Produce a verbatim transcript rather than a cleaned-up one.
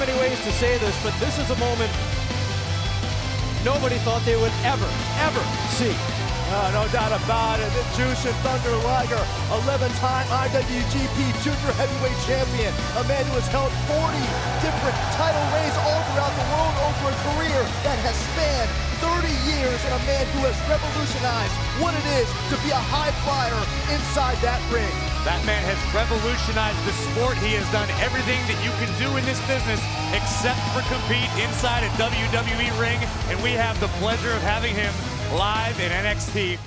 many ways to say this, but this is a moment nobody thought they would ever, ever see. Uh, no doubt about it. Jushin "Thunder" Liger, eleven-time I W G P Junior Heavyweight Champion, a man who has held forty different title reigns all throughout the world over a career that has spanned thirty years, and a man who has revolutionized what it is to be a high flyer inside that ring. That man has revolutionized the sport. He has done everything that you can do in this business except for compete inside a W W E ring, and we have the pleasure of having him live in N X T.